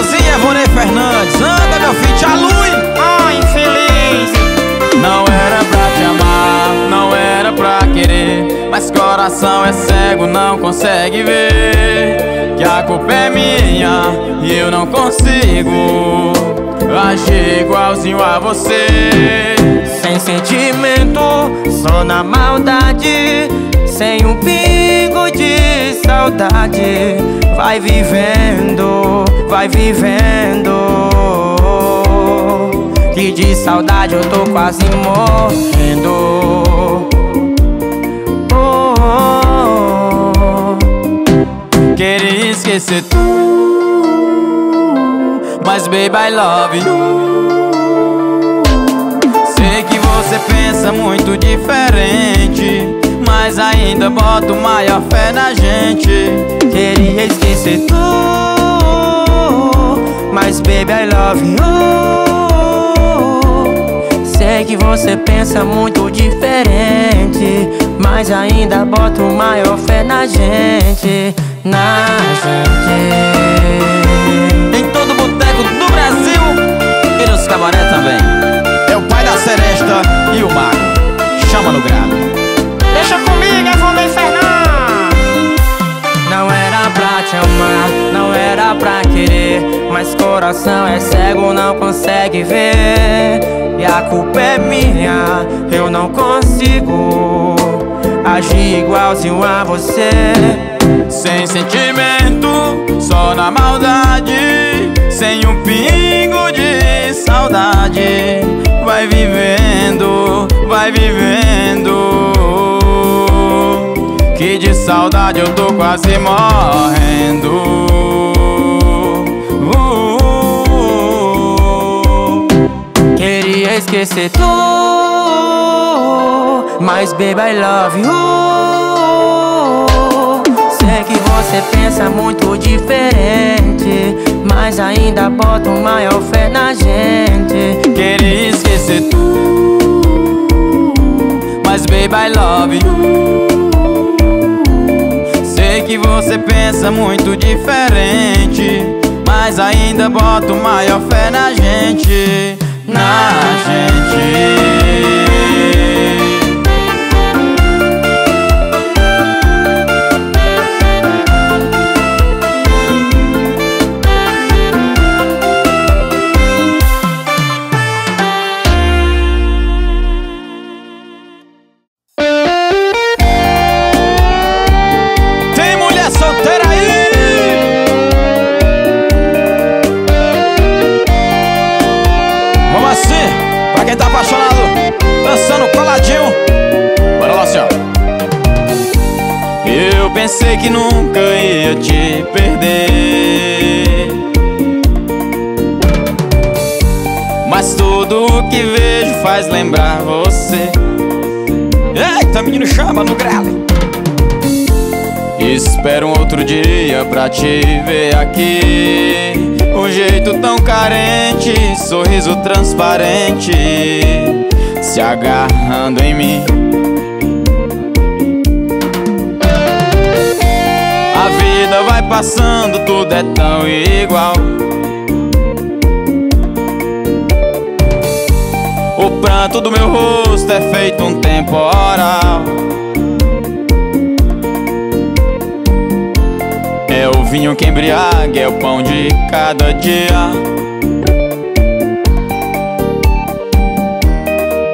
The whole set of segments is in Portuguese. Rosinha Vonei Fernandes, anda meu filho, te alui. Ai, infeliz. Não era pra te amar, não era pra querer, mas coração é cego, não consegue ver que a culpa é minha e eu não consigo agir igualzinho a você. Sem sentimento, só na maldade, sem um pingo de saudade. Vai vivendo, vai vivendo, que de saudade eu tô quase morrendo. Oh, oh, oh. Queria esquecer tu, mas baby I love you. Sei que você pensa muito diferente, mas ainda boto maior fé na gente. Queria esquecer tu, mas baby I love you. Sei que você pensa muito diferente, mas ainda boto maior fé na gente, na gente. Em todo boteco do Brasil e nos cabaré também. É o pai da seresta e o mago, chama no grado. Deixa comigo, é Vonei Fernandes. Não era pra te amar, não era pra querer, mas coração é cego, não consegue ver, e a culpa é minha, eu não consigo agir igualzinho a você. Sem sentimento, só na maldade, sem um pingo de saudade. Vai vivendo, vai vivendo, que de saudade eu tô quase morrendo. Queria esquecer tu, mas baby I love you. Sei que você pensa muito diferente, mas ainda bota maior fé na gente. Queria esquecer tu, mas baby I love you. Sei que você pensa muito diferente, mas ainda boto maior fé na gente, na gente. Pensei que nunca ia te perder, mas tudo o que vejo faz lembrar você. Eita, menino, chama no grale. Espero um outro dia pra te ver aqui. Um jeito tão carente, sorriso transparente, se agarrando em mim. A vida vai passando, tudo é tão igual. O pranto do meu rosto é feito um temporal. É o vinho que embriaga, é o pão de cada dia.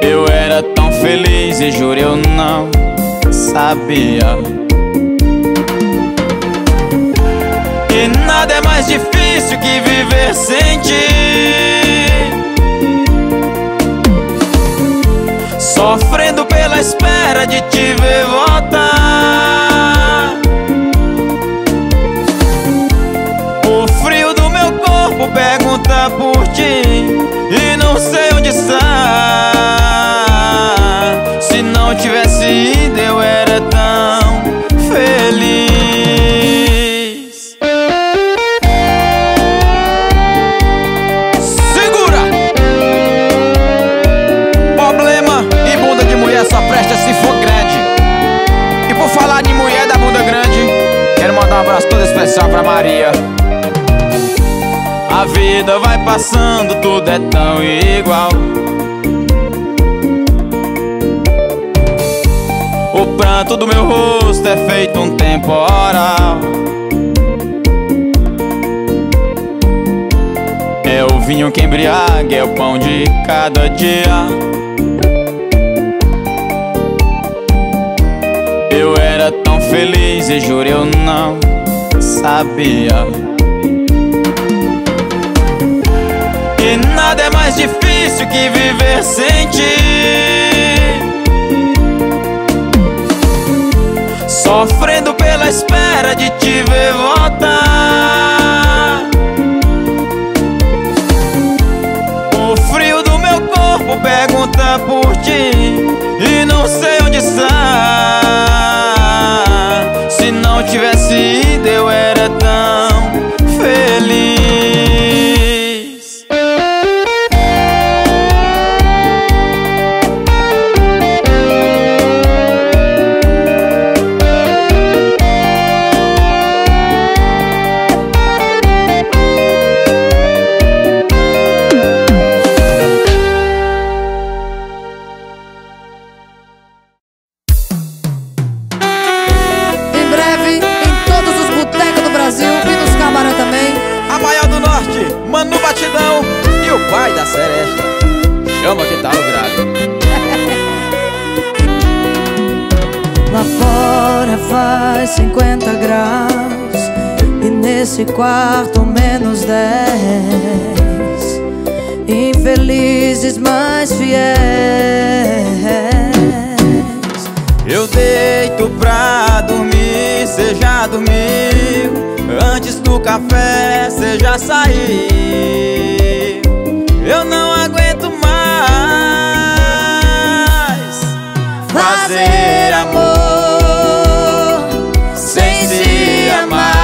Eu era tão feliz e juro eu não sabia. E nada é mais difícil que viver sem ti, sofrendo pela espera de te ver voltar. O frio do meu corpo pergunta por ti, e não sei onde está. Se não tivesse ido, eu era tão feliz. Quero mandar um abraço todo especial pra Maria. A vida vai passando, tudo é tão igual. O pranto do meu rosto é feito um temporal. É o vinho que embriaga, é o pão de cada dia. Eu era tão feliz e juro eu não sabia. E nada é mais difícil que viver sem ti, sofrendo pela espera de te ver voltar. O frio do meu corpo pergunta por ti e não sei onde está. Se não tivesse ido, eu era tão feliz. Quarto -10, infelizes mas fiéis. Eu deito pra dormir, cê já dormiu. Antes do café, cê já saiu. Eu não aguento mais fazer amor sem se amar.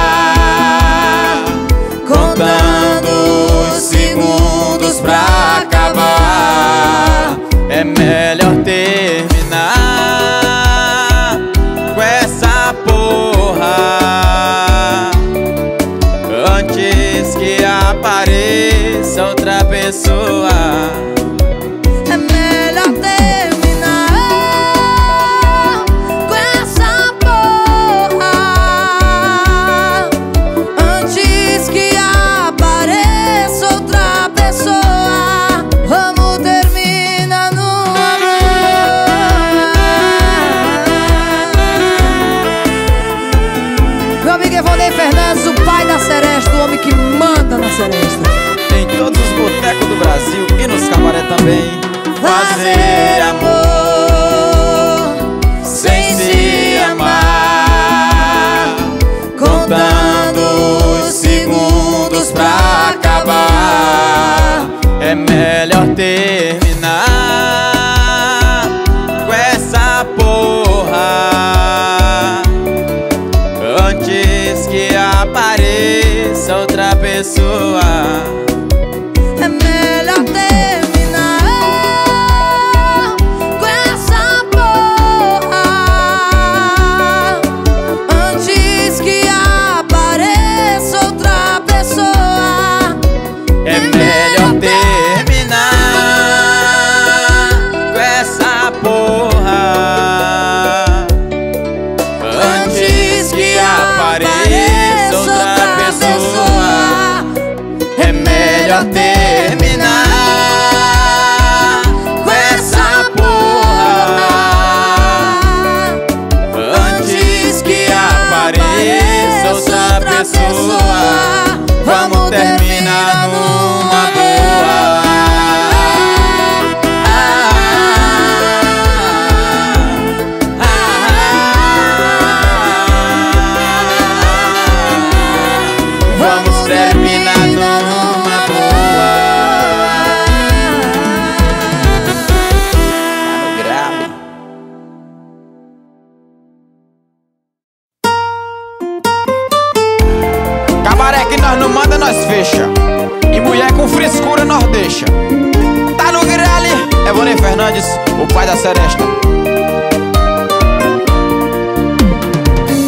Pra acabar, é melhor terminar com essa porra antes que apareça outra pessoa. É melhor terminar com essa porra antes que apareça outra pessoa. Em todos os botecos do Brasil e nos cabaré também. Fazer amor sem se amar, contando os segundos pra acabar. É melhor terminar com essa porra antes que apareça outra pessoa.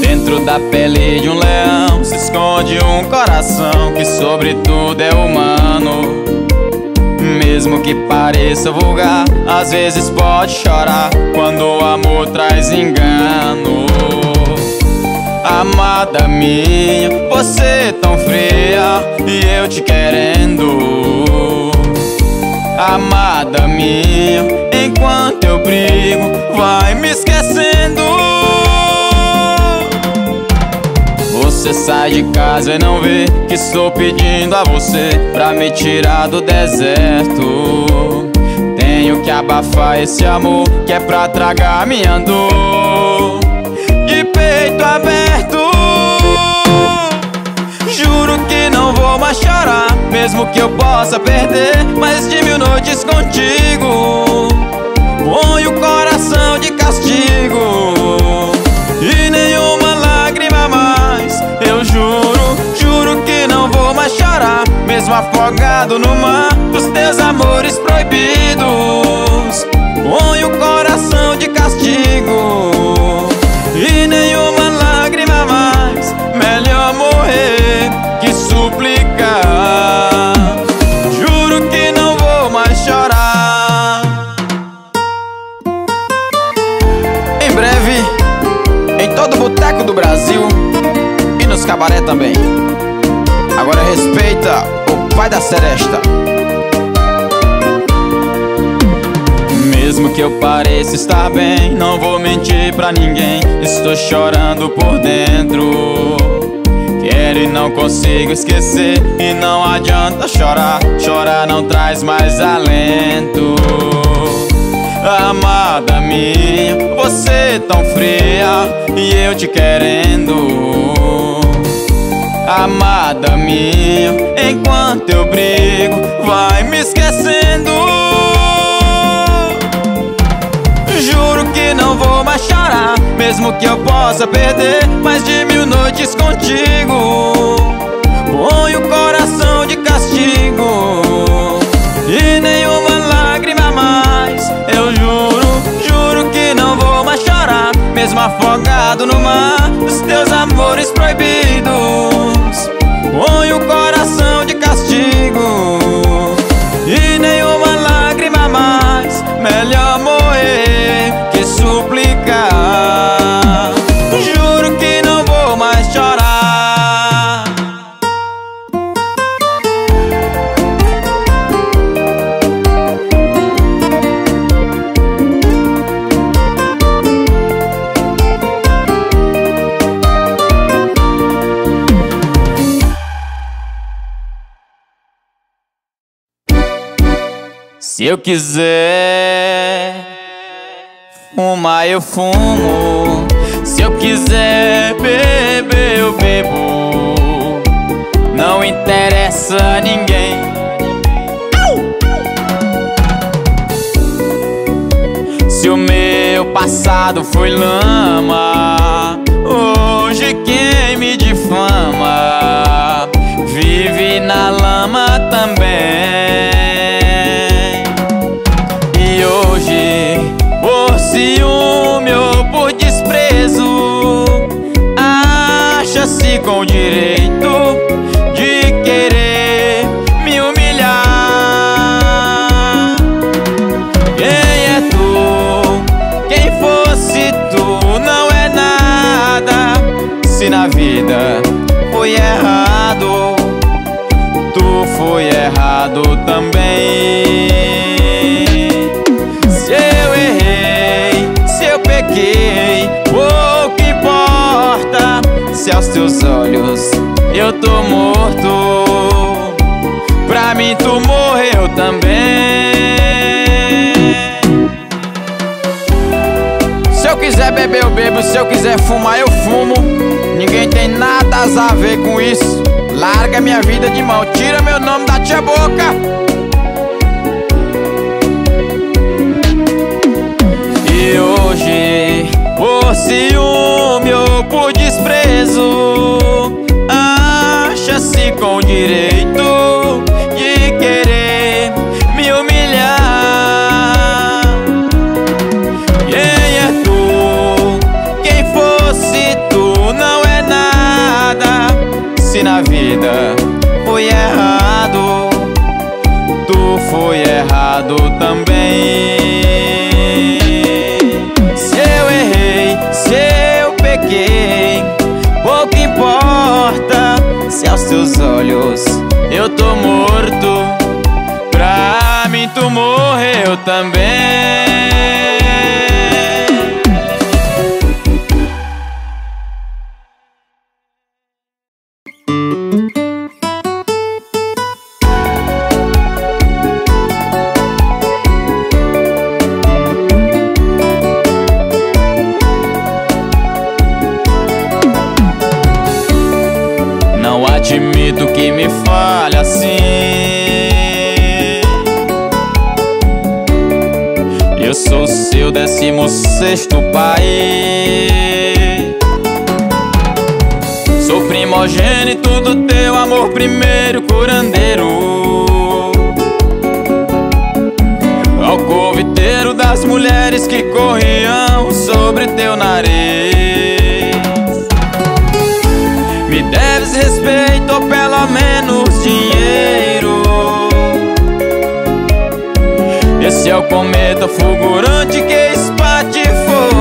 Dentro da pele de um leão se esconde de um coração que sobretudo é humano. Mesmo que pareça vulgar, às vezes pode chorar quando o amor traz engano. Amada minha, você tão fria e eu te querendo. Amada minha, enquanto eu brigo, vai me esquecendo. Você sai de casa e não vê que estou pedindo a você pra me tirar do deserto. Tenho que abafar esse amor que é pra tragar minha dor. De peito aberto, juro que não vou mais chorar, mesmo que eu possa perder mais de 1000 noites contigo. Põe o coração de castigo e nenhuma lágrima mais. Eu juro, juro que não vou mais chorar, mesmo afogado no mar dos teus amores proibidos. Põe o coração de castigo e nenhuma lágrima mais. Melhor morrer que suplicar. Juro que não vou mais chorar. Em breve, em todo boteco do Brasil e nos cabaré também. Agora respeita o pai da seresta. Mesmo que eu pareça estar bem, não vou mentir pra ninguém, estou chorando por dentro. Quero e não consigo esquecer, e não adianta chorar, chorar não traz mais alento. Amada minha, você tão fria e eu te querendo. Amada minha, enquanto eu brigo, vai me esquecendo. Juro que não vou mais chorar, mesmo que eu possa perder mais de 1000 noites contigo. Põe o coração de castigo e nenhuma lágrima mais. Eu juro, juro que não vou mais chorar, mesmo afogado no mar dos teus amores proibidos. Põe o coração de castigo e nenhuma lágrima mais. Melhor morrer que suplicar. Juro que não vou mais chorar. Se eu quiser fumar, eu fumo. Se eu quiser beber, eu bebo. Não interessa a ninguém. Se o meu passado foi lama, hoje quem me difama vive na lama também. Ciúme ou por desprezo, acha-se com o direito de querer me humilhar. Quem é tu? Quem fosse tu não é nada. Se na vida foi errado, tu foi errado também. Se eu errei, o que importa? Se aos teus olhos eu tô morto, pra mim tu morreu também. Se eu quiser beber eu bebo, se eu quiser fumar eu fumo. Ninguém tem nada a ver com isso. Larga minha vida de mão, tira meu nome da tua boca. E hoje, por ciúme ou por desprezo, acha-se com o direito de querer me humilhar. Quem é tu? Quem fosse tu não é nada. Se na vida fui errado, tu foi errado também. Se eu errei, se eu pequei, pouco importa se aos teus olhos eu tô morto. Pra mim tu morreu também. Admito que me falha assim. Eu sou seu 16º pai. Sou primogênito do teu amor, primeiro curandeiro, alcoviteiro das mulheres que corriam sobre teu nariz. Me deves respeito ou pelo menos dinheiro. Esse é o cometa fulgurante que espatifou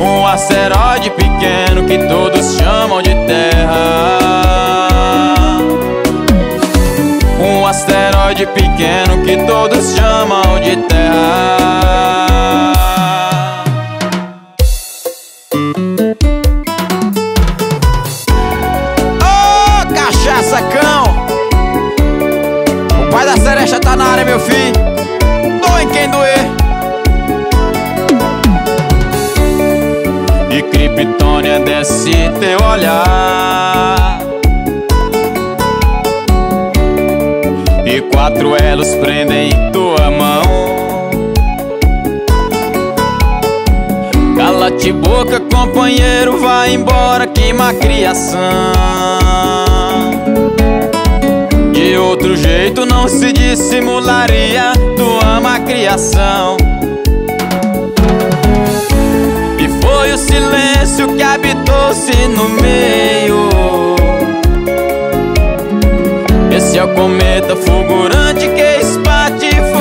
um asteroide pequeno que todos chamam de Terra. Um asteroide pequeno que todos chamam de Terra. Tá na área, meu filho, doe quem doer. E Criptônia desce teu olhar, e 4 elos prendem tua mão. Cala-te boca, companheiro, vai embora, que má criação. De outro jeito não se dissimularia tua má criação. E foi o silêncio que habitou-se no meio. Esse é o cometa fulgurante que espatifou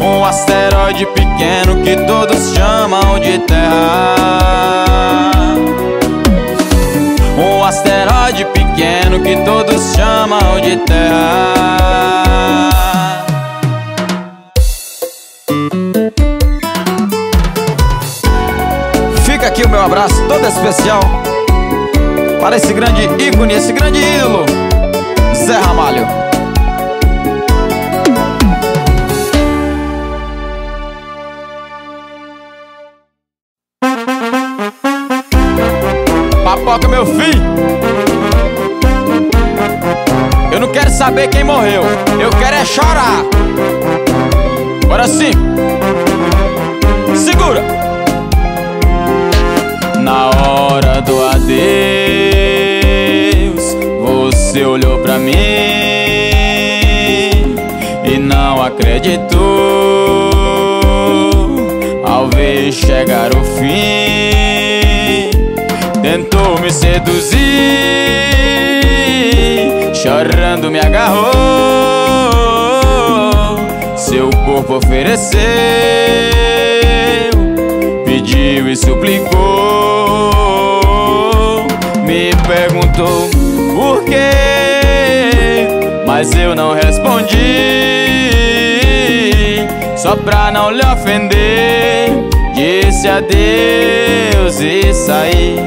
um asteroide pequeno que todos chamam de Terra. Um asteroide pequeno que todos chamam de Terra. Fica aqui o meu abraço todo especial para esse grande ícone, esse grande ídolo, Zé Ramalho. Papoca, meu filho, eu não quero saber quem morreu, eu quero é chorar. Bora sim, segura. Na hora do adeus, você olhou pra mim e não acreditou ao ver chegar o fim. Tentou me seduzir, chorando me agarrou. Seu corpo ofereceu, pediu e suplicou. Me perguntou por quê, mas eu não respondi. Só pra não lhe ofender, disse adeus e saí.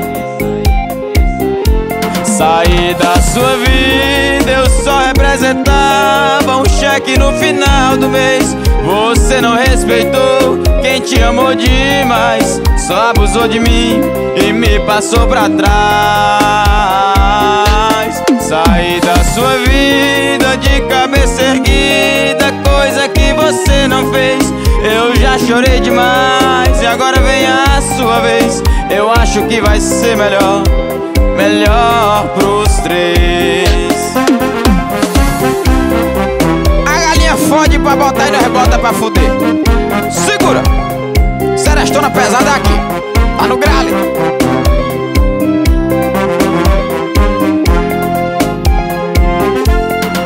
Saí da sua vida, eu só representava um cheque no final do mês. Você não respeitou quem te amou demais, só abusou de mim e me passou pra trás. Saí da sua vida de cabeça erguida, coisa que você não fez. Eu já chorei demais e agora vem a sua vez. Eu acho que vai ser melhor, melhor pros 3. A galinha fode pra botar e não rebota pra fuder. Segura! Será? costona pesada aqui, lá no Grale.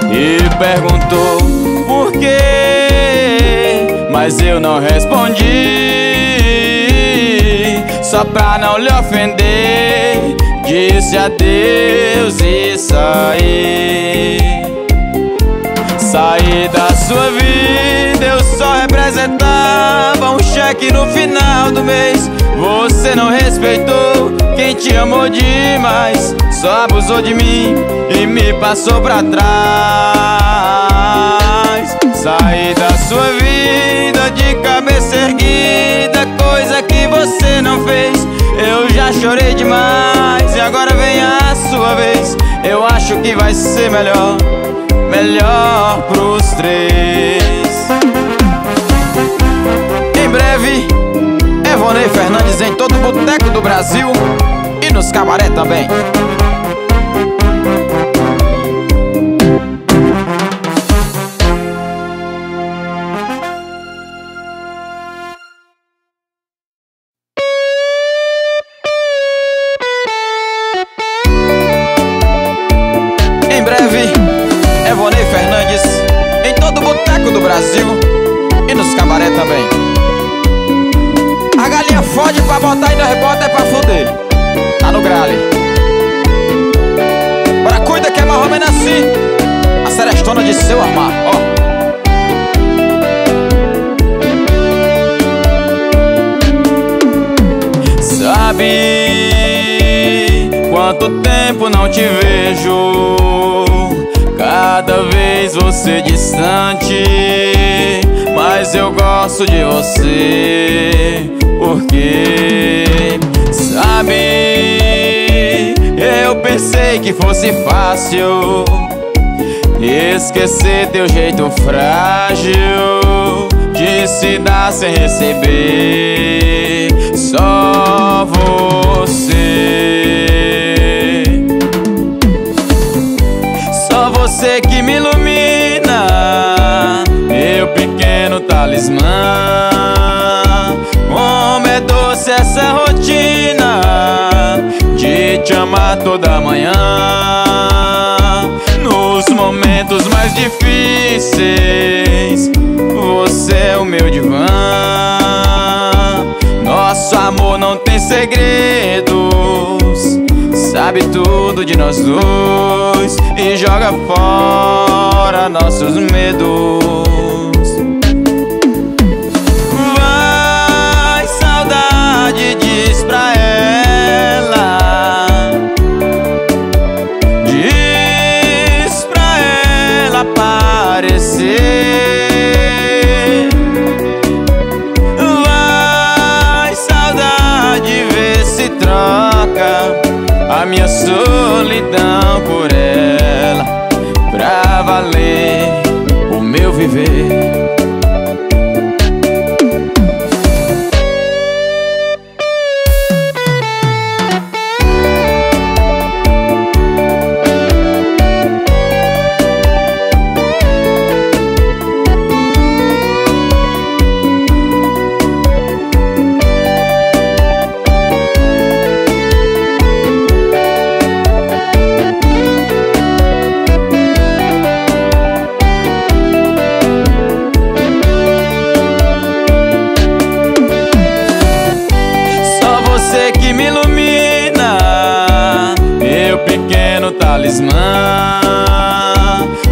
E perguntou por quê, mas eu não respondi, só pra não lhe ofender, disse adeus e saí da sua vida. Eu só representava um cheque no final do mês. Você não respeitou quem te amou demais, só abusou de mim e me passou pra trás. Saí da sua vida de cabeça erguida, coisa que você não fez. Eu já chorei demais e agora vem a sua vez. Eu acho que vai ser melhor, melhor pros três. Em breve, Evonei Fernandes em todo boteco do Brasil e nos cabaré também. Em breve, Evonei Fernandes em todo boteco do Brasil e nos cabaré também. A galinha fode pra botar e nós bota é pra fuder, tá no Grale. Ora, cuida que é mais ou menos assim a serestona de seu amar, ó. Sabe quanto tempo não te vejo, cada vez você distante, mas eu gosto de você, porque sabe, eu pensei que fosse fácil esquecer teu jeito frágil de se dar sem receber só você. Você que me ilumina, meu pequeno talismã. Como é doce essa rotina de te amar toda manhã. Nos momentos mais difíceis, você é o meu divã. Nosso amor não tem segredos, sabe tudo de nós dois e joga fora nossos medos. Vai, saudade, diz pra ela, diz pra ela aparecer. Vai, saudade, vê se troca a minha solidão por ela, pra valer o meu viver.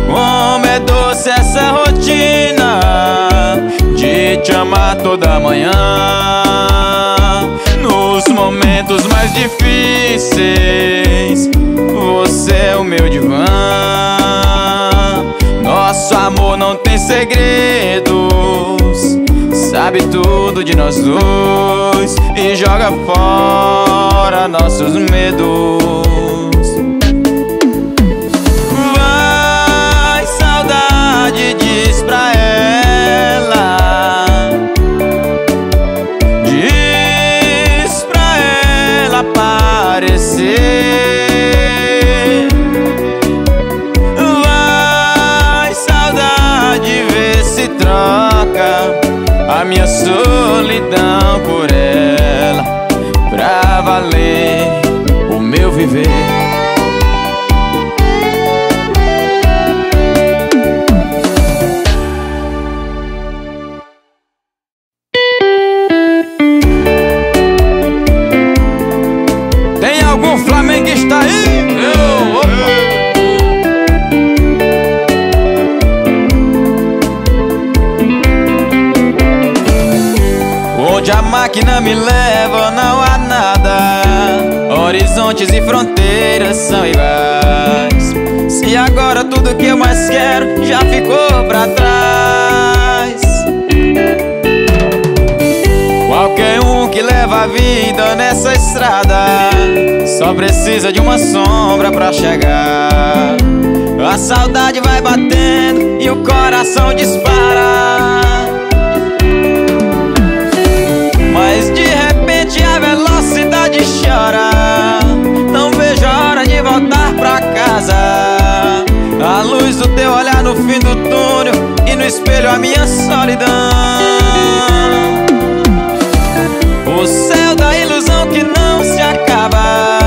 Como é doce essa rotina de te amar toda manhã. Nos momentos mais difíceis, você é o meu divã. Nosso amor não tem segredos, sabe tudo de nós dois e joga fora nossos medos. Diz pra ela, diz pra ela aparecer. Vai, saudade, vê se troca a minha solidão por ela, máquina me leva, não há nada. Horizontes e fronteiras são iguais. Se agora tudo que eu mais quero já ficou pra trás. Qualquer um que leva a vida nessa estrada só precisa de uma sombra pra chegar. A saudade vai batendo e o coração dispara, mas de repente a velocidade chora. Não vejo a hora de voltar pra casa. A luz do teu olhar no fim do túnel e no espelho a minha solidão. O céu da ilusão que não se acaba,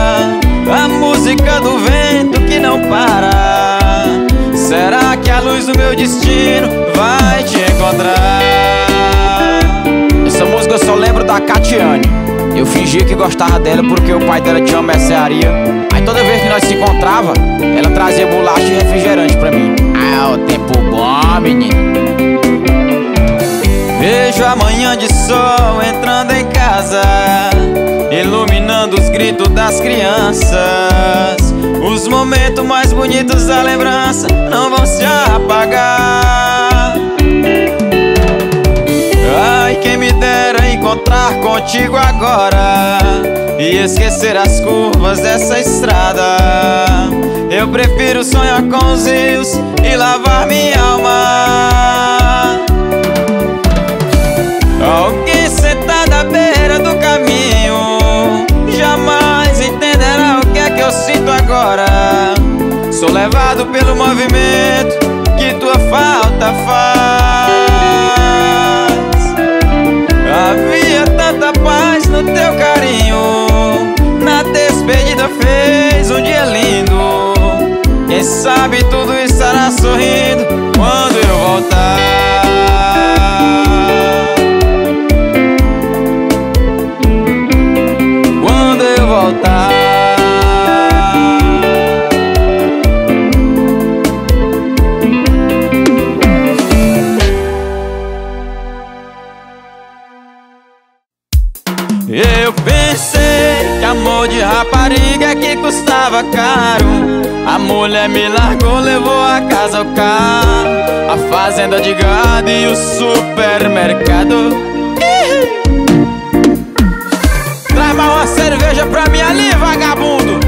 a música do vento que não para. Será que a luz do meu destino vai te encontrar? Essa música eu só lembro da Catiane. Eu fingia que gostava dela porque o pai dela tinha uma mercearia. Aí toda vez que nós se encontrava, ela trazia bolacha e refrigerante pra mim. Ah, o tempo bom, menino. Vejo a manhã de sol entrando em casa, iluminando os gritos das crianças. Os momentos mais bonitos da lembrança não vão se apagar. Ai, quem me dera encontrar contigo agora e esquecer as curvas dessa estrada. Eu prefiro sonhar com os rios e lavar minha alma. Alguém sentado à beira do caminho jamais entenderá o que é que eu sinto agora. Sou levado pelo movimento que tua falta faz. Havia tanta paz no teu carinho, na despedida fez um dia lindo. Quem sabe tudo estará sorrindo quando eu voltar. Eu pensei que amor de rapariga que custava caro. A mulher me largou, levou a casa ao carro, a fazenda de gado e o supermercado. Traz mais uma cerveja pra mim ali, vagabundo.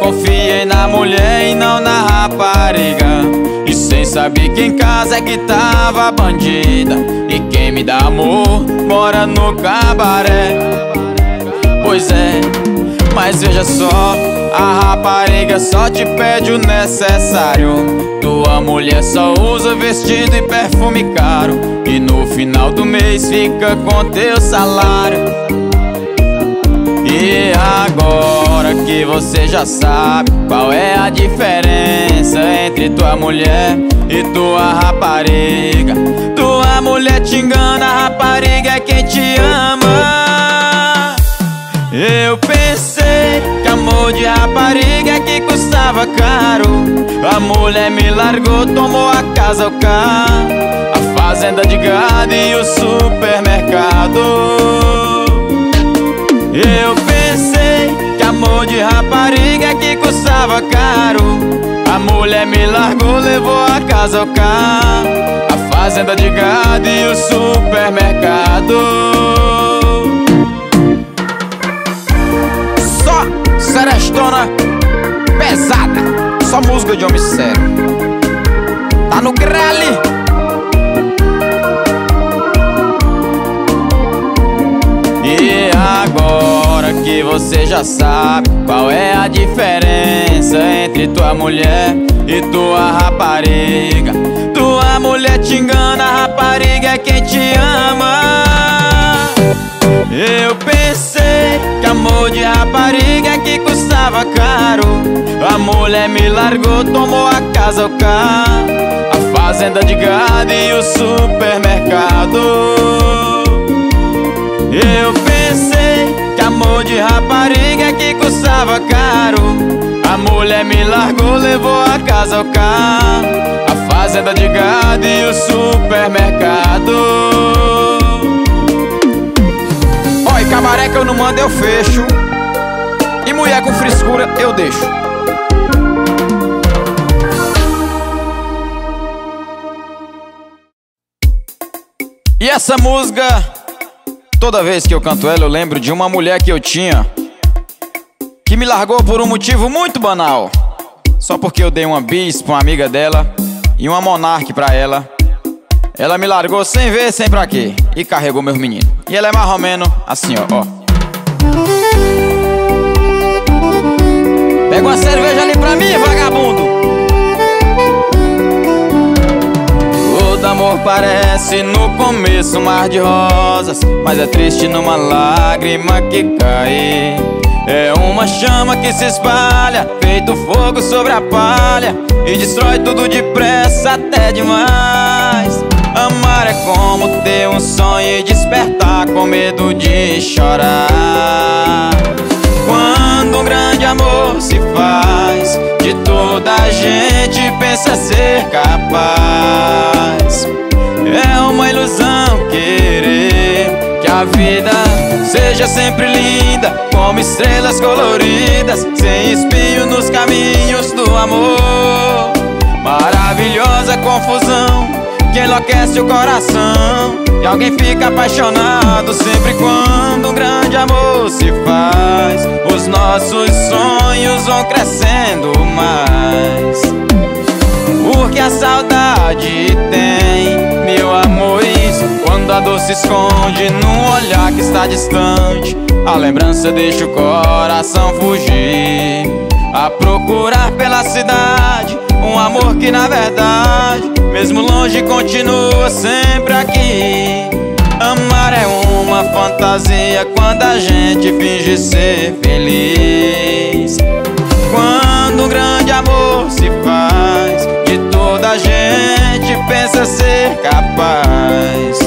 Confiei na mulher e não na rapariga, e sem saber que em casa é que tava a bandida. E quem me dá amor mora no cabaré. Pois é, mas veja só, a rapariga só te pede o necessário. Tua mulher só usa vestido e perfume caro, e no final do mês fica com teu salário. E agora que você já sabe qual é a diferença entre tua mulher e tua rapariga, tua mulher te engana, a rapariga é quem te ama. Eu pensei que amor de rapariga que custava caro. A mulher me largou, tomou a casa, o carro, a fazenda de gado e o supermercado. Eu pensei que amor de rapariga que custava caro. A mulher me largou, levou a casa ao carro, a fazenda de gado e o supermercado. Só serestona pesada, só música de homem sério. Tá no grale. E agora que você já sabe qual é a diferença entre tua mulher e tua rapariga, tua mulher te engana, a rapariga é quem te ama. Eu pensei que amor de rapariga que custava caro. A mulher me largou, tomou a casa, o carro, a fazenda de gado e o supermercado. Eu pensei que amor amor de rapariga que custava caro. A mulher me largou, levou a casa ao carro, a fazenda de gado e o supermercado. Oi, cabaré que eu não mando, eu fecho, e mulher com frescura eu deixo. E essa música, toda vez que eu canto ela, eu lembro de uma mulher que eu tinha, que me largou por um motivo muito banal, só porque eu dei uma bis pra uma amiga dela e uma monarque pra ela. Ela me largou sem ver, sem pra quê, e carregou meus meninos. E ela é mais ou menos assim, ó. Pega uma cerveja ali pra mim, vagabundo. Todo amor parece no começo um mar de rosas, mas é triste numa lágrima que cai. É uma chama que se espalha, feito fogo sobre a palha, e destrói tudo depressa até demais. Amar é como ter um sonho e despertar com medo de chorar. Quando um grande amor se faz, de toda a gente pensa ser capaz. É uma ilusão querer que a vida seja sempre linda, como estrelas coloridas, sem espinho nos caminhos do amor. Maravilhosa confusão que enlouquece o coração, e alguém fica apaixonado sempre quando um grande amor se faz. Os nossos sonhos vão crescendo mais, porque a saudade tem mil amores. Quando a dor se esconde num olhar que está distante, a lembrança deixa o coração fugir, a procurar pela cidade um amor que na verdade, mesmo longe, continua sempre aqui. Amar é uma fantasia quando a gente finge ser feliz. Quando um grande amor se faz, de toda a gente pensa ser capaz.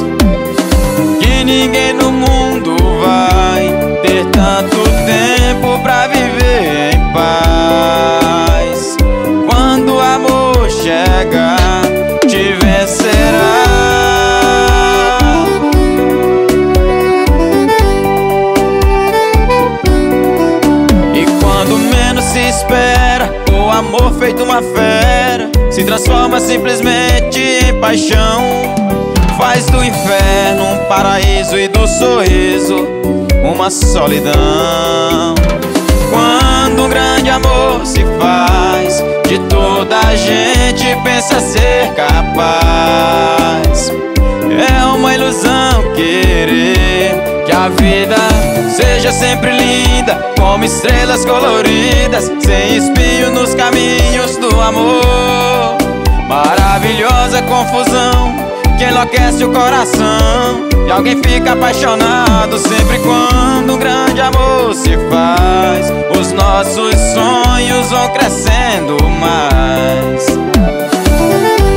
Que ninguém no mundo vai ter tanto tempo pra viver em paz. Quando o amor chega, te vencerá. O amor feito uma fera se transforma simplesmente em paixão. Faz do inferno um paraíso e do sorriso uma solidão. Quando um grande amor se faz, de toda a gente pensa ser capaz. É uma ilusão querer que a vida seja sempre linda, como estrelas coloridas, sem espinho nos caminhos do amor. Maravilhosa confusão que enlouquece o coração, e alguém fica apaixonado sempre quando um grande amor se faz. Os nossos sonhos vão crescendo mais.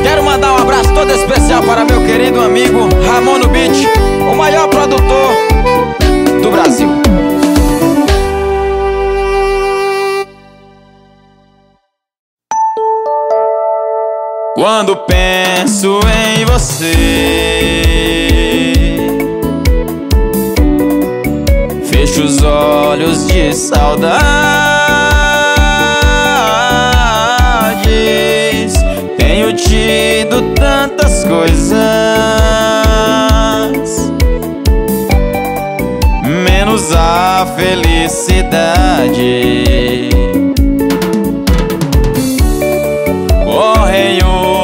Quero mandar um abraço todo especial para meu querido amigo Ramon no Beat, o maior produtor do Brasil. Quando penso em você, fecho os olhos de saudades. Tenho tido tantas coisas, menos a felicidade. Correm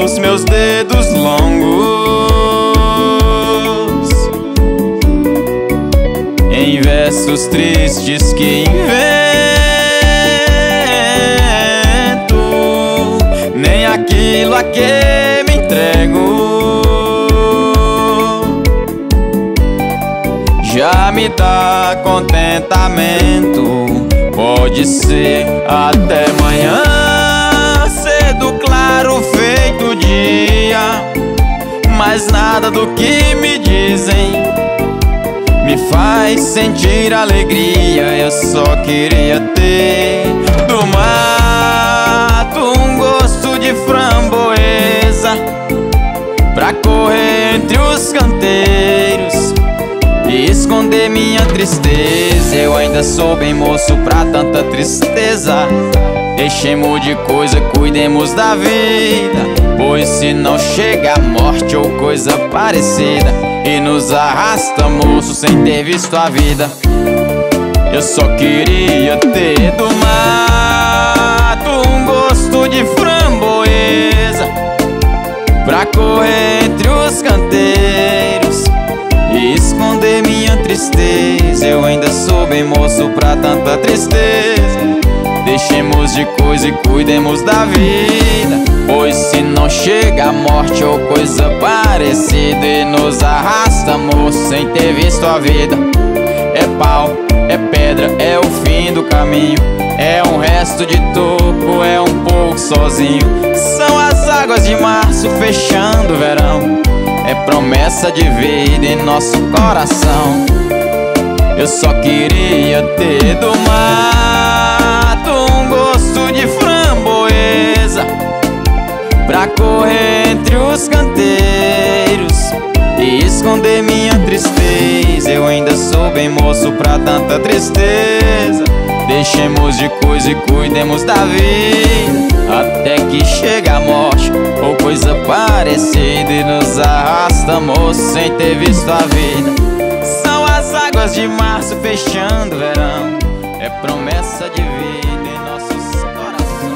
os meus dedos longos em versos tristes que invento. Nem aquilo a que me entrego já me dá contentamento. Pode ser até manhã, cedo, claro, feito dia, mas nada do que me dizem me faz sentir alegria. Eu só queria ter do mato um gosto de framboesa pra correr entre os canteiros e esconder minha tristeza. Eu ainda sou bem moço pra tanta tristeza. Deixemos de coisa, cuidemos da vida, pois se não chega a morte ou coisa parecida e nos arrasta, moço, sem ter visto a vida. Eu só queria ter do mato um gosto de framboesa pra correr entre os canteiros e esconder minha tristeza. Eu ainda sou bem moço pra tanta tristeza. Deixemos de coisa e cuidemos da vida, pois se não chega a morte ou coisa parecida e nos arrasta, moço, sem ter visto a vida. É pau, é pedra, é o fim do caminho, é um resto de topo, é um pouco sozinho. São as águas de março fechando o verão, é promessa de vida em nosso coração. Eu só queria ter do mato um gosto de framboesa pra correr entre os canteiros e esconder minha tristeza. Eu ainda sou bem moço pra tanta tristeza. Deixemos de coisa e cuidemos da vida, até que chega a morte ou coisa parecida e nos arrasta, moço, sem ter visto a vida. As águas de março fechando o verão, é promessa de vida em nossos corações.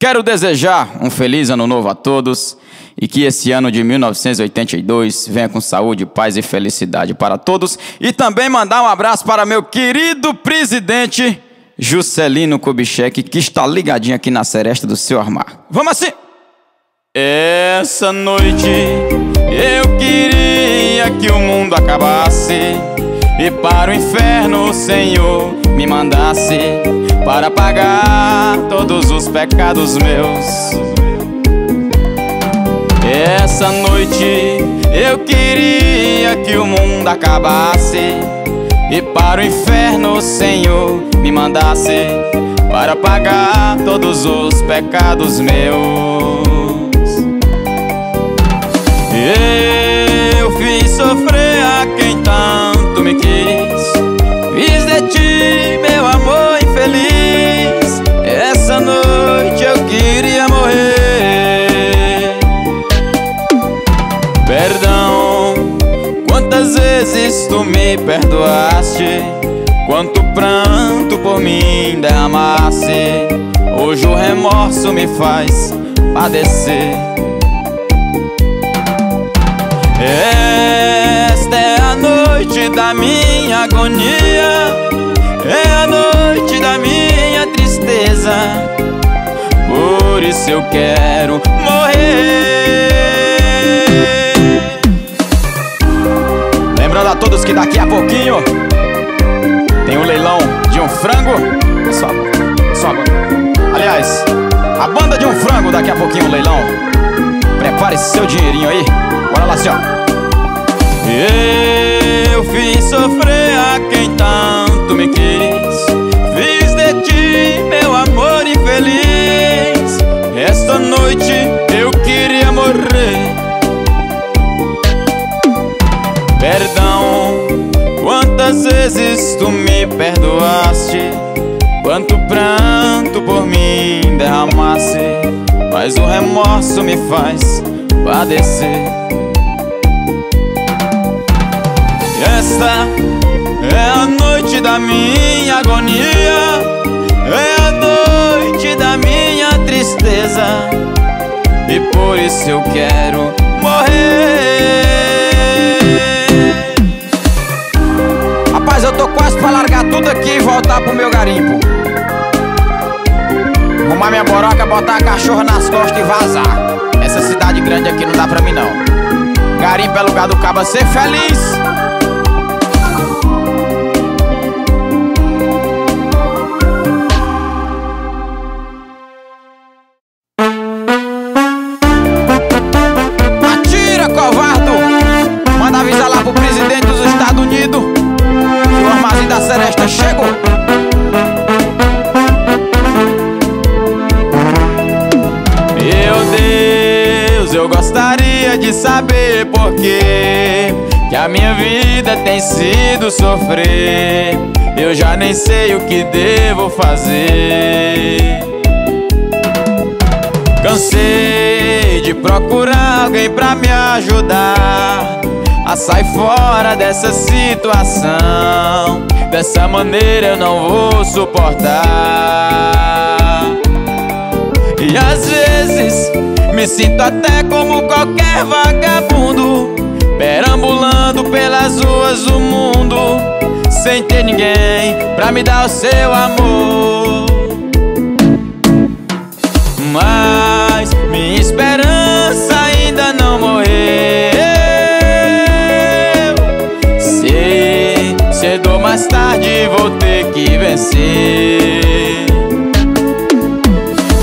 Quero desejar um feliz ano novo a todos e que esse ano de 1982 venha com saúde, paz e felicidade para todos. E também mandar um abraço para meu querido presidente Juscelino Kubitschek, que está ligadinho aqui na seresta do seu armário. Vamos assim! Essa noite eu queria que o mundo acabasse e para o inferno o Senhor me mandasse para pagar todos os pecados meus. Essa noite eu queria que o mundo acabasse e para o inferno o Senhor me mandasse para pagar todos os pecados meus. Eu fiz sofrer a quem tanto me quis, fiz de ti meu amor infeliz. Essa noite eu queria morrer. Perdão, quantas vezes tu me perdoaste, quanto pranto por mim derramaste. Hoje o remorso me faz padecer. Esta é a noite da minha agonia, é a noite da minha tristeza. Por isso eu quero morrer. Lembrando a todos que daqui a pouquinho tem um leilão de um frango. Aliás, a banda de um frango daqui a pouquinho, um leilão. Prepare seu dinheirinho aí. Bora lá, senhor. Eu fiz sofrer a quem tanto me quis, fiz de ti meu amor infeliz. Esta noite eu queria morrer. Perdão, quantas vezes tu me perdoaste, quanto pranto por mim derramaste, mas o remorso me faz padecer. Esta é a noite da minha agonia, é a noite da minha tristeza, e por isso eu quero morrer. Mas eu tô quase pra largar tudo aqui e voltar pro meu garimpo, arrumar minha boroca, botar a cachorra nas costas e vazar. Essa cidade grande aqui não dá pra mim não. Garimpo é lugar do caba ser feliz. Eu gostaria de saber por quê que a minha vida tem sido sofrer. Eu já nem sei o que devo fazer. Cansei de procurar alguém pra me ajudar a sair fora dessa situação. Dessa maneira eu não vou suportar. E às vezes me sinto até como qualquer vagabundo, perambulando pelas ruas do mundo, sem ter ninguém pra me dar o seu amor. Mas minha esperança ainda não morreu. Sei, cedo ou mais tarde vou ter que vencer.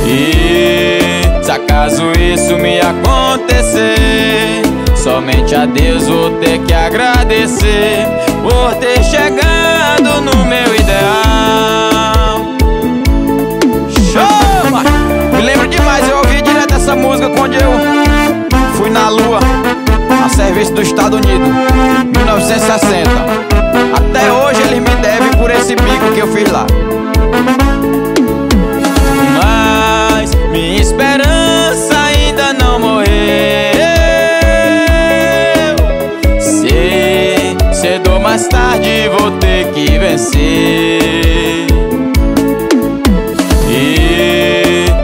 E se acaso isso me acontecer, somente a Deus vou ter que agradecer por ter chegado no meu ideal. Chama! Me lembro demais, eu ouvi direto essa música quando eu fui na lua a serviço do Estado Unido, 1960. Até hoje eles me devem por esse bico que eu fiz lá. Mas minha esperança ainda não morreu. Sei, cedo ou mais tarde vou ter que vencer.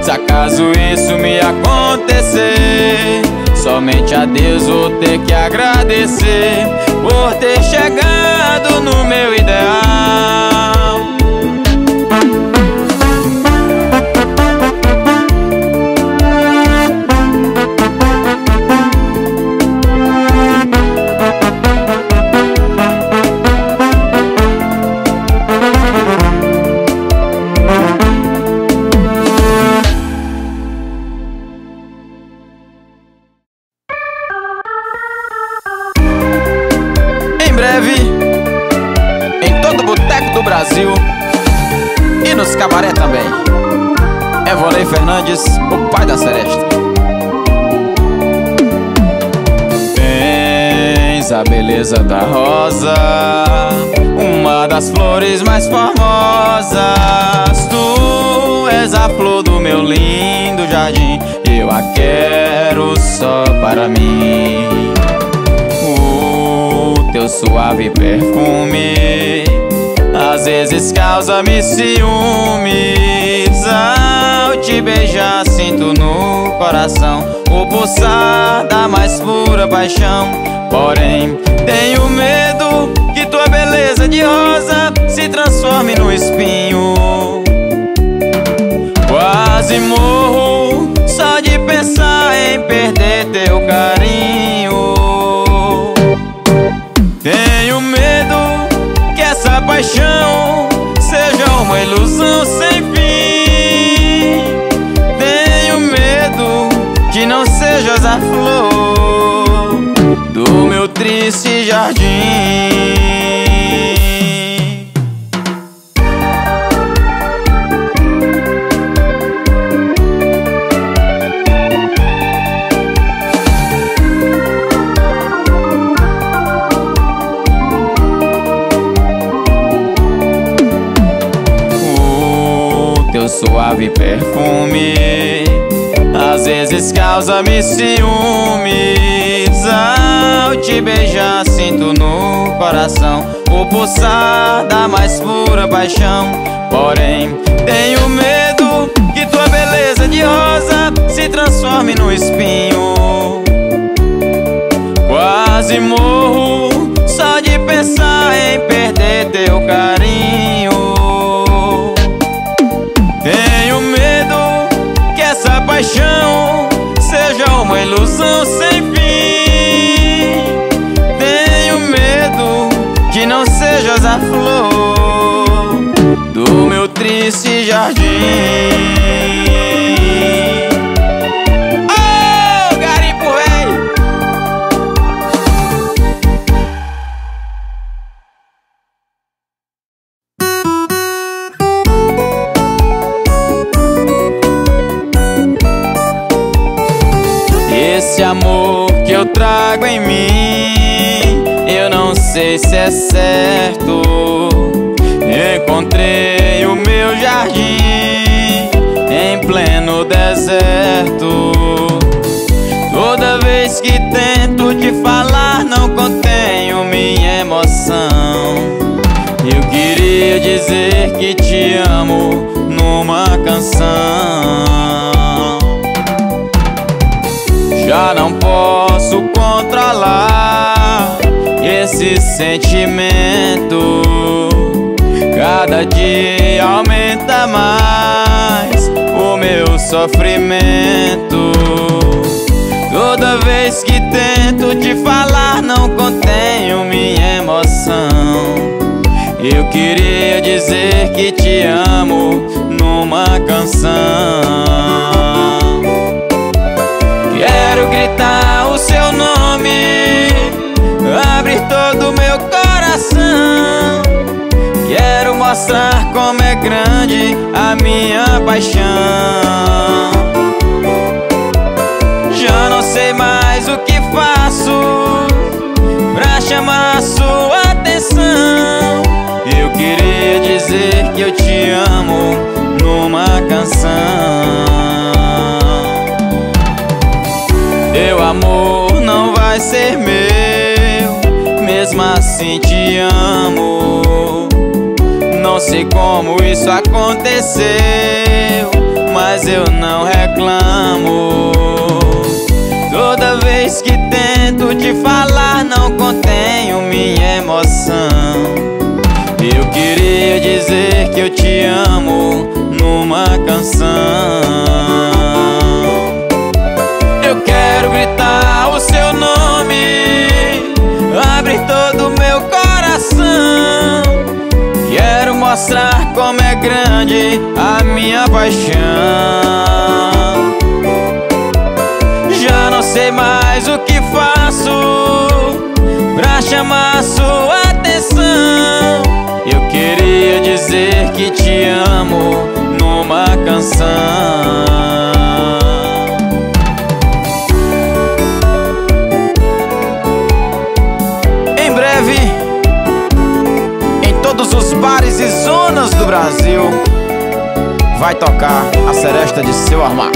Se acaso isso me acontecer, somente a Deus vou ter que agradecer por ter chegado no meu ideal. Cabaré também. É Volei Fernandes, o pai da seresta. Tens a beleza da rosa, uma das flores mais formosas. Tu és a flor do meu lindo jardim, eu a quero só para mim. O teu suave perfume às vezes causa-me ciúmes. Ao te beijar sinto no coração o pulsar da mais pura paixão. Porém tenho medo que tua beleza de rosa se transforme no espinho. Quase morro só de pensar em perder teu carinho. Tenho medo essa paixão seja uma ilusão sem fim. Tenho medo que não sejas a flor do meu triste jardim. Suave perfume às vezes causa-me ciúmes. Ao te beijar sinto no coração o pulsar da mais pura paixão. Porém tenho medo que tua beleza de rosa se transforme no espinho. Quase morro só de pensar em perder teu carinho. Tenho medo que essa paixão seja uma ilusão sem fim. Tenho medo que não sejas a flor do meu triste jardim. esse amor que eu trago em mim. Eu não sei se é certo, encontrei o meu jardim em pleno deserto. Toda vez que tento te falar, não contenho minha emoção. Eu queria dizer que te amo numa canção. Já não posso controlar esse sentimento. Cada dia aumenta mais o meu sofrimento. Toda vez que tento te falar, não contenho minha emoção. Eu queria dizer que te amo numa canção. Quero gritar o seu nome, abrir todo o meu coração. Quero mostrar como é grande a minha paixão. Já não sei mais o que faço pra chamar a sua atenção. Eu queria dizer que eu te amo numa canção. Teu amor não vai ser meu, mesmo assim te amo. Não sei como isso aconteceu, mas eu não reclamo. Toda vez que tento te falar, não contenho minha emoção. Eu queria dizer que eu te amo numa canção. Eu quero gritar o seu nome, abrir todo o meu coração. Quero mostrar como é grande a minha paixão. Já não sei mais o que faço pra chamar sua atenção. Eu queria dizer que te amo numa canção. Em breve, em todos os bares e zonas do Brasil, vai tocar a seresta de seu Amar.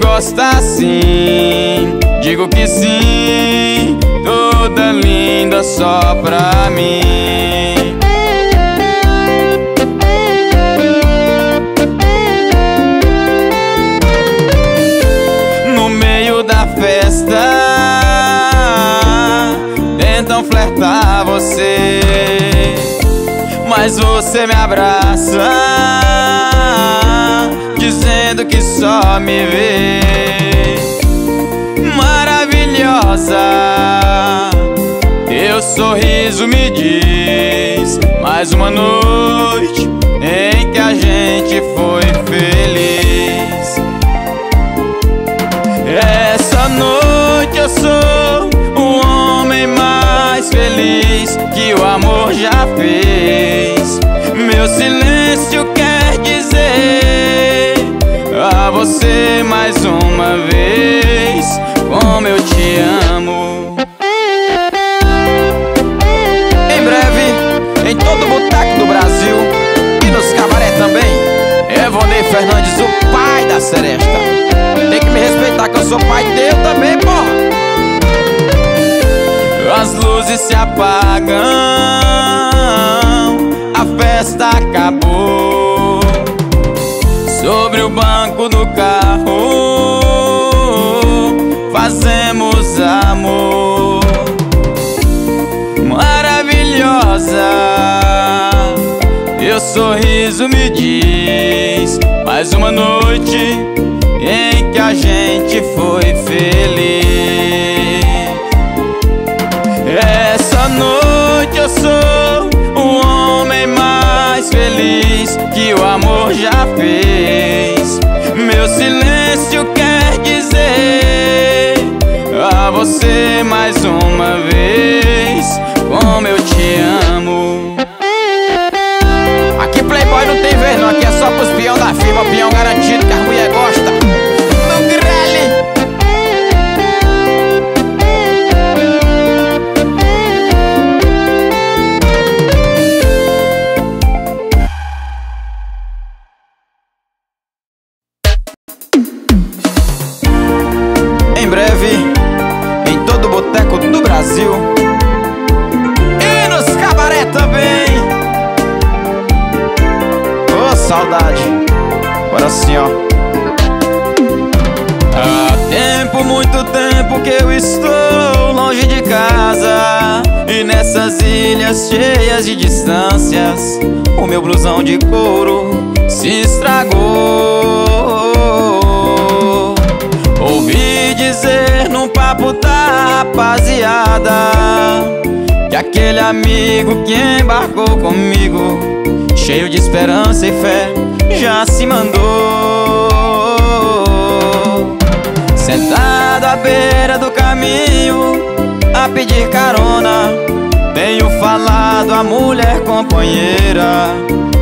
Gosta assim, digo que sim, toda linda só pra mim. No meio da festa, tentam flertar você, mas você me abraça, dizendo que só me vê maravilhosa. Teu sorriso me diz mais uma noite em que a gente foi feliz. Essa noite eu sou o homem mais feliz que o amor já fez. Meu silêncio quer dizer a você mais uma vez como eu te amo. Em breve, em todo boteco do Brasil e nos cabaré também, Evonei Fernandes, o pai da seresta. Tem que me respeitar que eu sou pai teu também, porra. As luzes se apagam, a festa acabou. sobre o banco do carro, fazemos amor. Maravilhosa, teu sorriso me diz mais uma noite em que a gente foi feliz. Essa noite eu sou o homem mais feliz que o amor já fez. Meu silêncio quer dizer a você mais uma vez como eu te amo. Aqui Playboy não tem vez não, aqui é só pros peão da firma, peão garantido que a mulher gosta. No grelli. Em breve, em todo boteco do Brasil e nos cabaré também. Saudade, agora sim, ó. Há tempo, muito tempo que eu estou longe de casa, e nessas ilhas cheias de distâncias o meu blusão de couro se estragou. Ouvi dizer num papo da rapaziada que aquele amigo que embarcou comigo cheio de esperança e fé já se mandou. Sentado à beira do caminho a pedir carona, tenho falado à mulher companheira,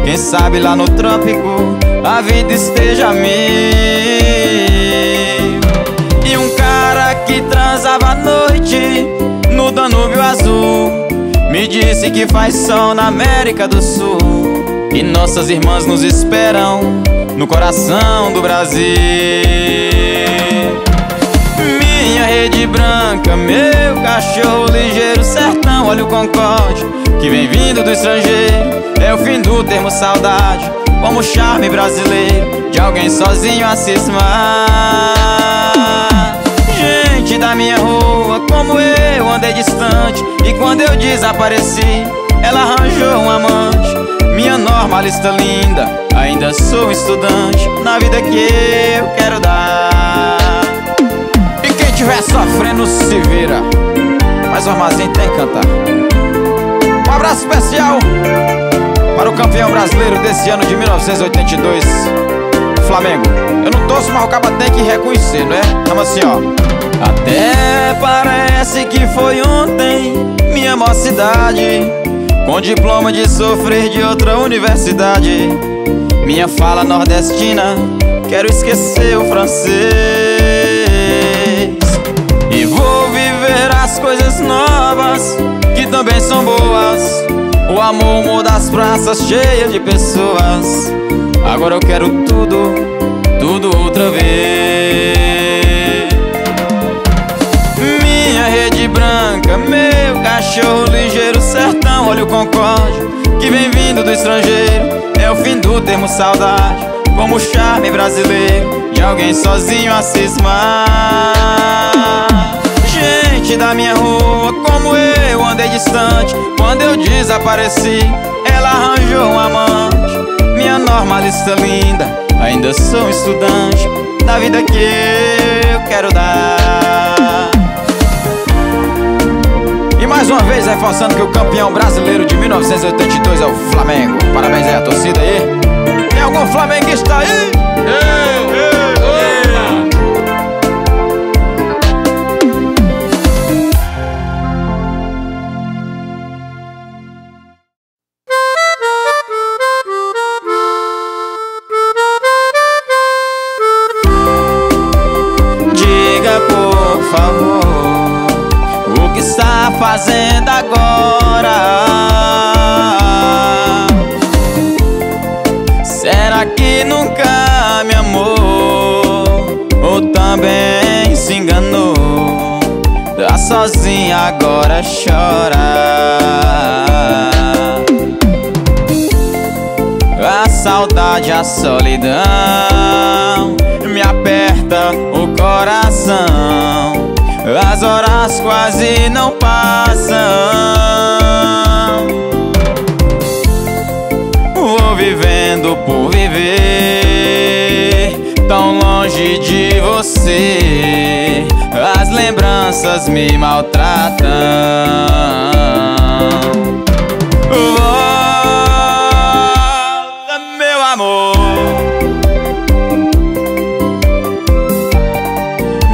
quem sabe lá no trópico a vida esteja a mim. E um cara que transava à noite no Danúbio Azul me disse que faz sol na América do Sul e nossas irmãs nos esperam no coração do Brasil. Minha rede branca, meu cachorro ligeiro, sertão, olha o Concorde que vem vindo do estrangeiro. É o fim do termo saudade, como charme brasileiro de alguém sozinho a cismar. Gente da minha rua, como eu andei distante, e quando eu desapareci, ela arranjou um amante. Minha normalista linda, ainda sou estudante na vida que eu quero dar. E quem tiver sofrendo se vira, mas o armazém tem que cantar. Um abraço especial para o campeão brasileiro desse ano de 1982, Flamengo. Eu não torço, mas o caba tem que reconhecer, não é? Tamo assim, ó. Até parece que foi ontem minha mocidade, com diploma de sofrer de outra universidade. Minha fala nordestina, quero esquecer o francês e vou viver as coisas novas que também são boas. O amor muda as praças cheias de pessoas. Agora eu quero tudo, tudo outra vez. Minha rede branca, meu cachorro ligeiro, sertão, olha o Concorde que vem vindo do estrangeiro. É o fim do termo saudade, como charme brasileiro de alguém sozinho a cismar. Gente da minha rua, como eu andei distante, quando eu desapareci, ela arranjou um amante. Minha normalista linda, ainda sou estudante da vida que eu quero dar. E mais uma vez reforçando que o campeão brasileiro de 1982 é o Flamengo. Parabéns aí a torcida aí. Tem algum flamenguista aí? Diga por favor, o que está fazendo agora? Será que nunca me amou, ou também se enganou? Tá sozinha, agora chora. A saudade saudade, a solidão me aperta o coração. As horas quase não passam. Vou vivendo por viver, tão longe de você. As lembranças me maltratam.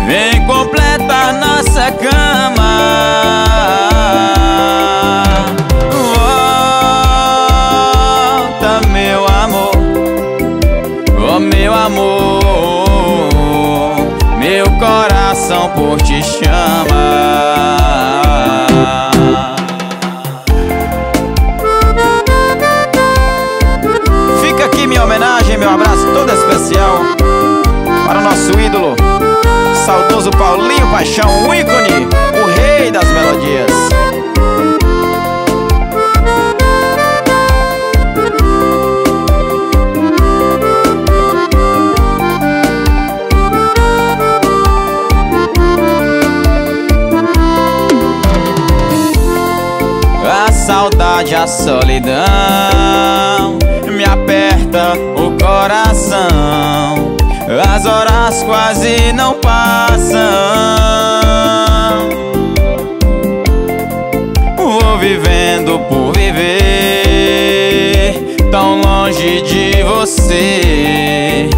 Vem completar nossa cama. Volta, meu amor. Oh, meu amor, meu coração por ti chama. Fica aqui minha homenagem, meu abraço todo especial para o nosso ídolo, saudoso Paulinho Paixão, o ícone, o rei das melodias. A saudade, a solidão me aperta o coração. As horas quase não passam. Vou vivendo por viver, tão longe de você.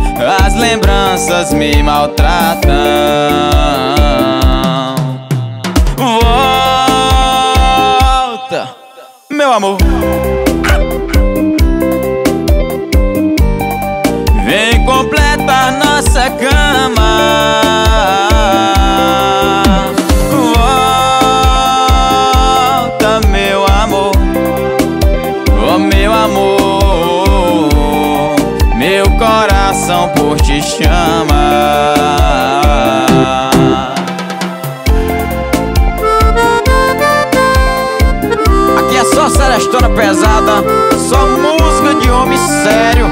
As lembranças me maltratam. Volta, meu amor. Vem completar nossa cama. Volta, meu amor. Oh, meu amor, meu coração por ti chama. Aqui é só serestona pesada, só música de homem sério.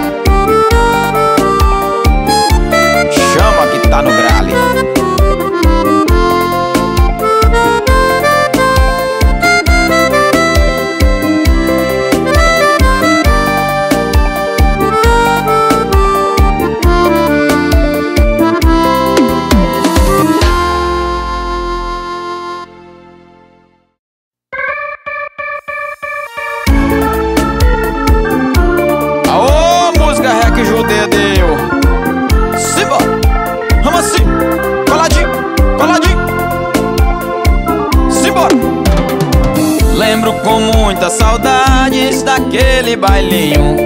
Saudades daquele bailinho,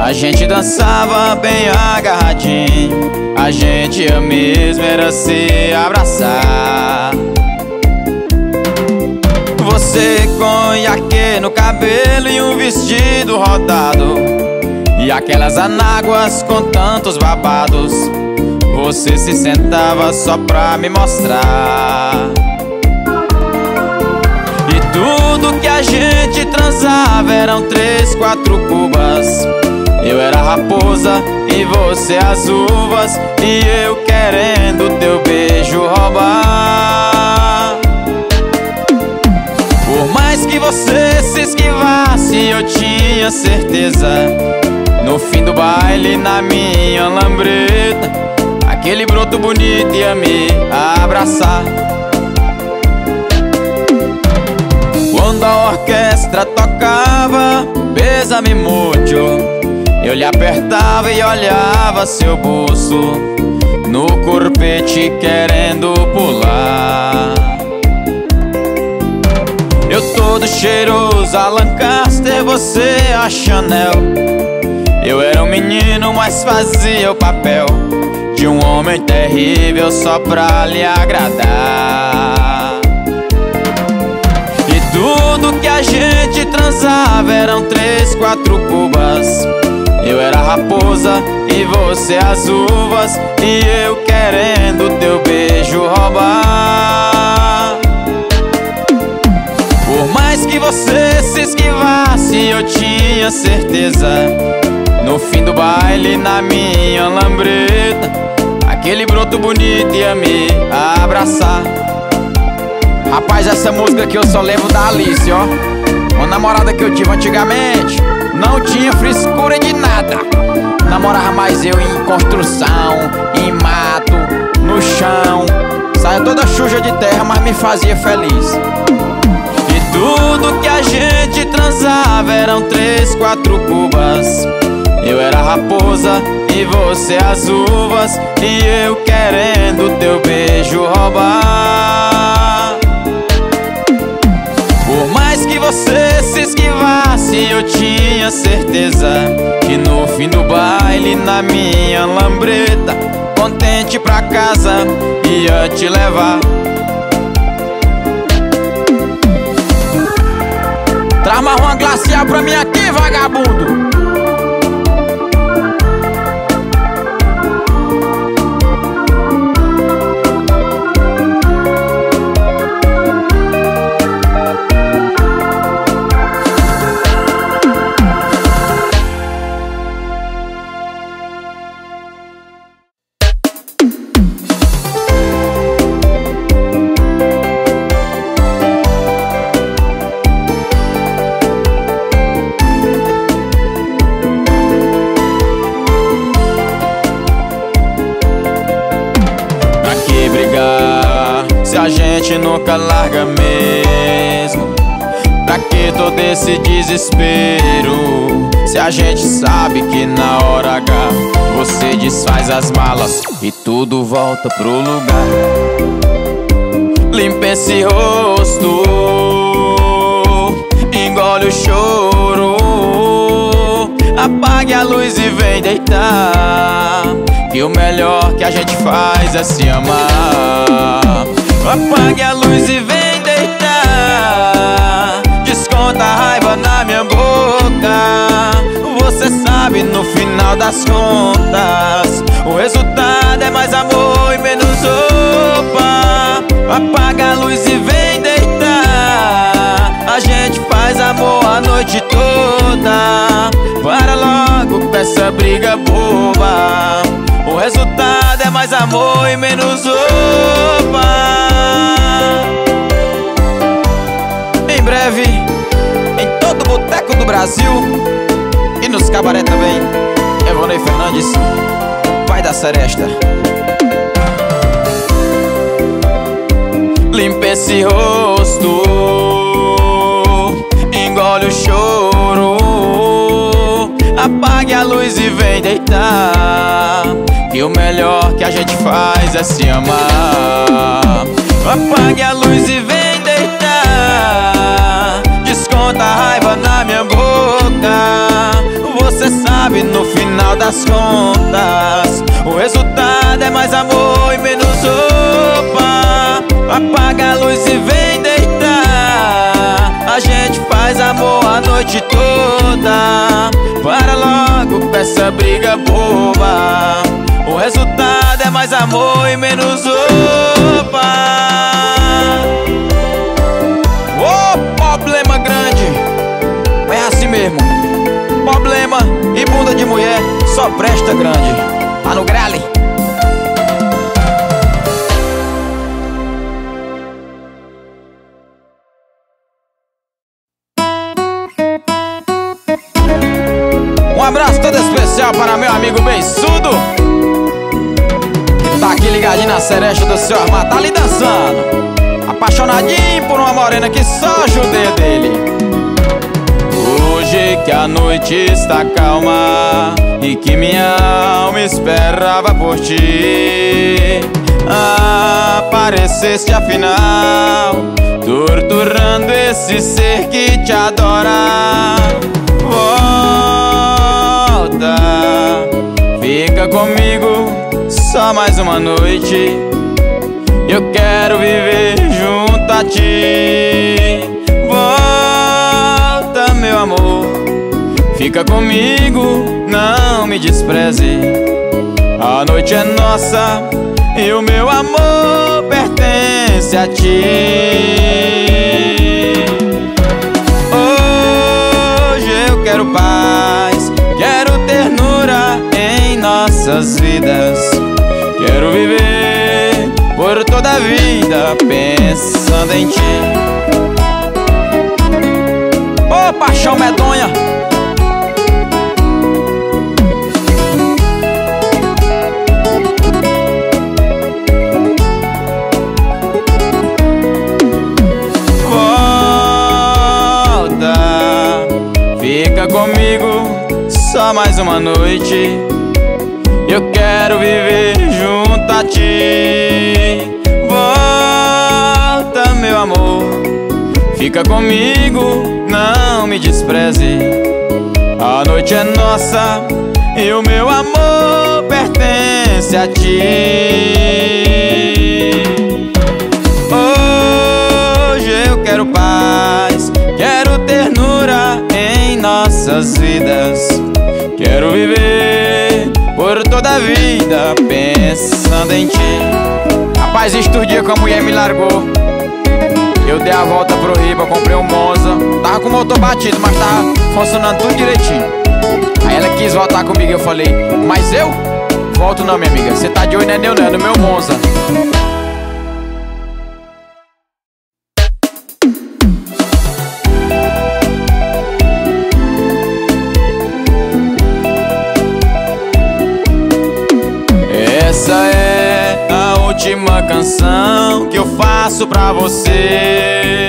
a gente dançava bem agarradinho. A gente ia mesmo era se abraçar. Você conhaque no cabelo e um vestido rodado, e aquelas anáguas com tantos babados. Você se sentava só pra me mostrar. Tudo que a gente transava eram 3, 4 cubas. Eu era a raposa e você as uvas, e eu querendo teu beijo roubar. Por mais que você se esquivasse, eu tinha certeza. No fim do baile, na minha lambreta, aquele broto bonito ia me abraçar. Quando a orquestra tocava Bésame Mucho, eu lhe apertava e olhava seu bolso, no corpete querendo pular. Eu todo cheiroso a Lancaster, você a Chanel. Eu era um menino, mas fazia o papel de um homem terrível só pra lhe agradar. Tudo que a gente transava eram 3, 4 cubas. Eu era a raposa e você as uvas, e eu querendo teu beijo roubar. Por mais que você se esquivasse, eu tinha certeza. No fim do baile, na minha lambreta, aquele broto bonito ia me abraçar. Rapaz, essa música que eu só lembro da Alice, ó. Uma namorada que eu tive antigamente, não tinha frescura de nada. Namorava mais eu em construção, em mato, no chão. Saia toda suja de terra, mas me fazia feliz. E tudo que a gente transava eram 3, 4 cubas. Eu era a raposa e você as uvas, e eu querendo teu beijo roubar. Por mais que você se esquivasse, eu tinha certeza que no fim do baile, na minha lambreta, contente pra casa ia te levar. Traz mais uma glacial pra mim aqui, vagabundo. Nunca larga mesmo. Pra que todo esse desespero, se a gente sabe que na hora H você desfaz as malas e tudo volta pro lugar. Limpa esse rosto, engole o choro, apague a luz e vem deitar, que o melhor que a gente faz é se amar. Apague a luz e vem deitar, desconta a raiva na minha boca. Você sabe, no final das contas, o resultado é mais amor e menos roupa. Apaga a luz e vem deitar, a gente faz amor a noite toda. Para logo com essa briga boba, o resultado é mais amor e menos roupa. Em breve, em todo boteco do Brasil e nos cabaré também, Evonei Fernandes, pai da seresta. Limpa esse rosto, engole o choro, apague a luz e vem deitar, que o melhor que a gente faz é se amar. Apague a luz e vem deitar, desconta a raiva na minha boca. Você sabe, no final das contas, o resultado é mais amor e menos roupa. Apaga a luz e vem deitar, a gente faz amor a noite toda. Para logo com essa briga boba, o resultado é mais amor e menos roupa. Problema grande, é assim mesmo. Problema e bunda de mulher só presta grande. Tá no grale. Um abraço todo especial para meu amigo Bensudo, que tá aqui ligadinho na seresta do seu armário, tá ali dançando, apaixonadinho por uma morena que só ajudei dele. Hoje que a noite está calma e que minha alma esperava por ti, apareceste afinal, torturando esse ser que te adora. Volta, fica comigo só mais uma noite, eu quero viver junto a ti. Volta, meu amor, fica comigo, não me despreze. A noite é nossa e o meu amor pertence a ti. Hoje eu quero paz, quero ternura, nossas vidas. Quero viver por toda a vida pensando em ti. Ô, paixão medonha! Fica comigo só mais uma noite. Eu quero viver junto a ti. Volta, meu amor, fica comigo, não me despreze. A noite é nossa e o meu amor pertence a ti. Hoje eu quero paz, quero ternura em nossas vidas. Quero viver por toda a vida pensando em ti. Rapaz, isto o dia que a mulher me largou, eu dei a volta pro riba, comprei um Monza. Tava com o motor batido, mas tava funcionando tudo direitinho. Aí ela quis voltar comigo, eu falei, mas eu? Volto não, minha amiga, você tá de olho, né, não é no meu Monza. Essa é a última canção que eu faço pra você.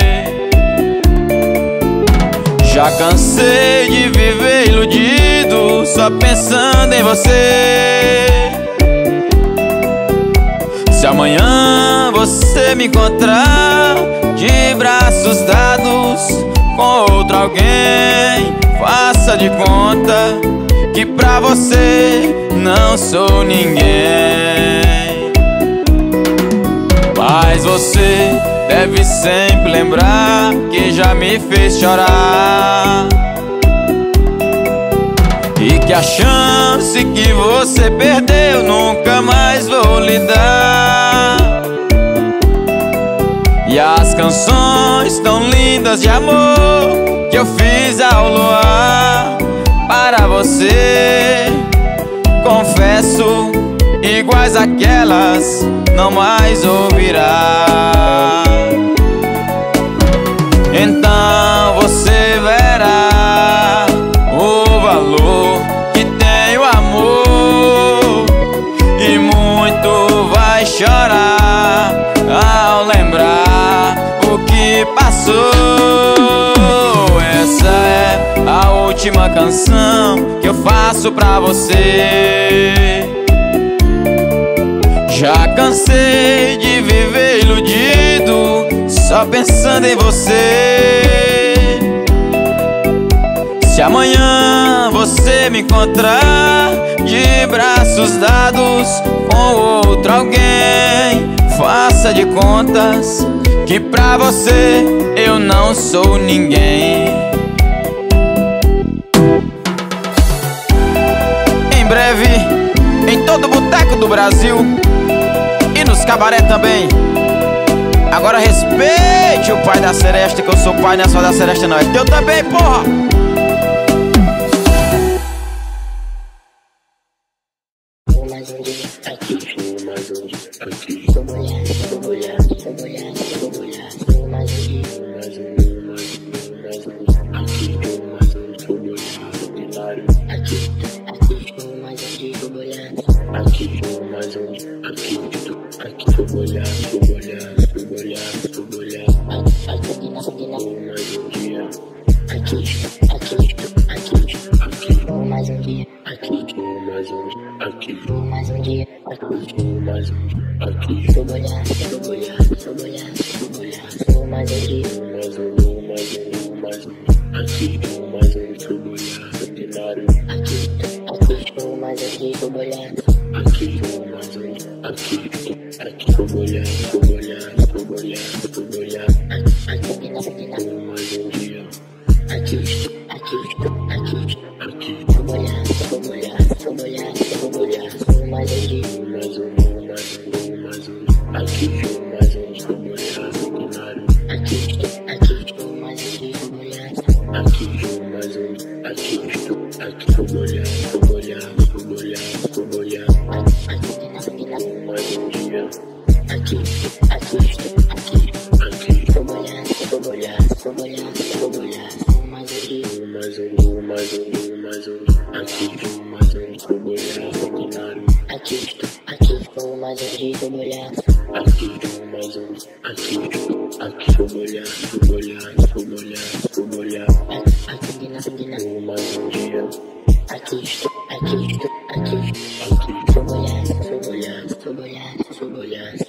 Já cansei de viver iludido, só pensando em você. Se amanhã você me encontrar de braços dados com outro alguém, faça de conta que pra você não sou ninguém. Mas você deve sempre lembrar que já me fez chorar, e que a chance que você perdeu nunca mais vou lhe dar. E as canções tão lindas de amor que eu fiz ao luar para você, confesso, iguais àquelas não mais ouvirá. Então você verá o valor que tem o amor, e muito vai chorar ao lembrar o que passou. Essa é a última canção que eu faço pra você. Já cansei de viver iludido, só pensando em você. Se amanhã você me encontrar de braços dados com outro alguém, faça de contas que pra você eu não sou ninguém. Em breve, em todo boteco do Brasil e nos cabaré também. Agora respeite o pai da Seresta, que eu sou pai, não é só da Seresta não, é teu também, porra! Aqui estou, aqui vou olhar, vou olhar, vou olhar, vou olhar. aqui. Vou molhar. Um mais um, aqui. Aqui vou molhar. Mais um dia. Aqui estou. Vou molhar.